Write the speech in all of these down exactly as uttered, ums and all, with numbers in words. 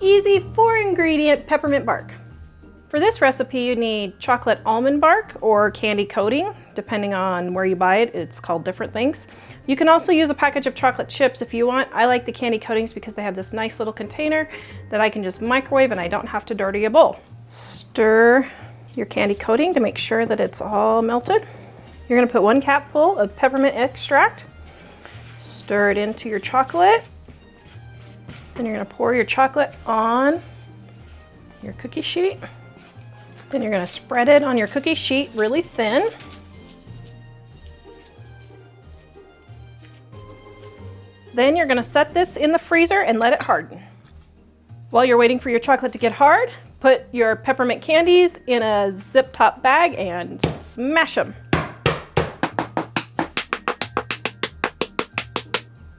easy four ingredient peppermint bark. For this recipe, you need chocolate almond bark or candy coating, depending on where you buy it. It's called different things. You can also use a package of chocolate chips if you want. I like the candy coatings because they have this nice little container that I can just microwave and I don't have to dirty a bowl. Stir your candy coating to make sure that it's all melted. You're gonna put one cap full of peppermint extract, stir it into your chocolate, then you're gonna pour your chocolate on your cookie sheet. Then you're gonna spread it on your cookie sheet really thin. Then you're gonna set this in the freezer and let it harden. While you're waiting for your chocolate to get hard, put your peppermint candies in a zip top bag and smash them.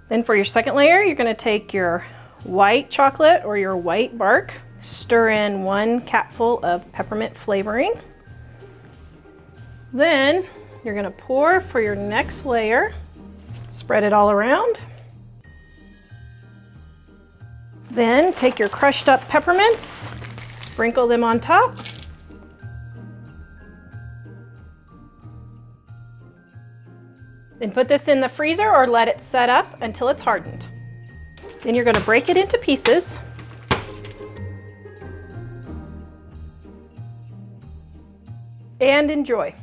Then for your second layer, you're gonna take your white chocolate or your white bark, stir in one capful of peppermint flavoring. Then you're gonna pour for your next layer, spread it all around. Then take your crushed up peppermints, sprinkle them on top. Then put this in the freezer or let it set up until it's hardened. Then you're gonna break it into pieces. And enjoy.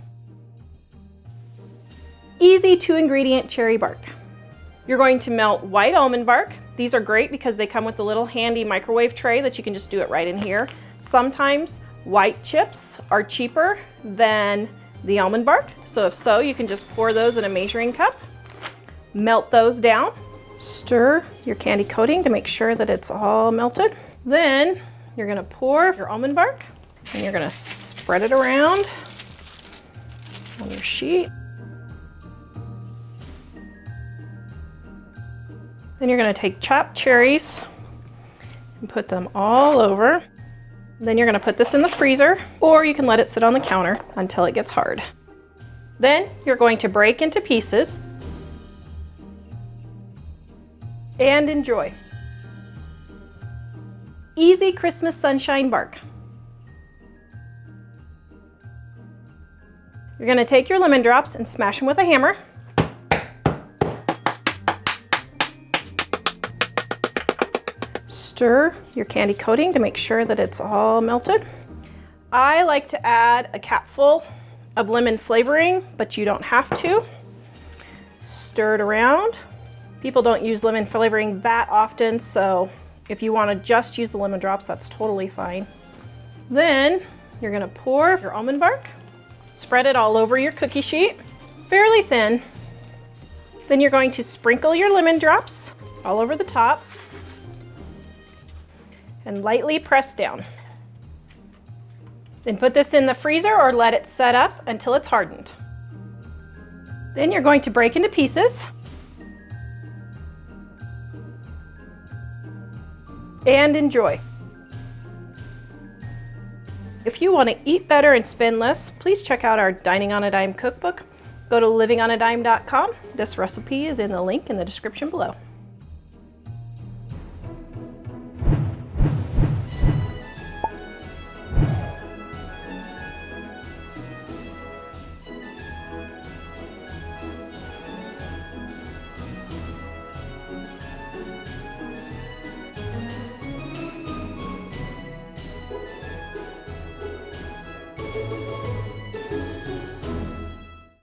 Easy two ingredient cherry bark. You're going to melt white almond bark. These are great because they come with a little handy microwave tray that you can just do it right in here. Sometimes white chips are cheaper than the almond bark. So if so, you can just pour those in a measuring cup, melt those down, stir your candy coating to make sure that it's all melted. Then you're gonna pour your almond bark and you're gonna spread it around on your sheet. Then you're gonna take chopped cherries and put them all over. Then you're gonna put this in the freezer, or you can let it sit on the counter until it gets hard. Then you're going to break into pieces and enjoy. Easy Christmas sunshine bark. You're gonna take your lemon drops and smash them with a hammer. Stir your candy coating to make sure that it's all melted. I like to add a capful of lemon flavoring, but you don't have to. Stir it around. People don't use lemon flavoring that often, so if you wanna just use the lemon drops, that's totally fine. Then you're gonna pour your almond bark. Spread it all over your cookie sheet, fairly thin. Then you're going to sprinkle your lemon drops all over the top and lightly press down. Then put this in the freezer or let it set up until it's hardened. Then you're going to break into pieces and enjoy. If you want to eat better and spend less, please check out our Dining on a Dime cookbook. Go to living on a dime dot com. This recipe is in the link in the description below.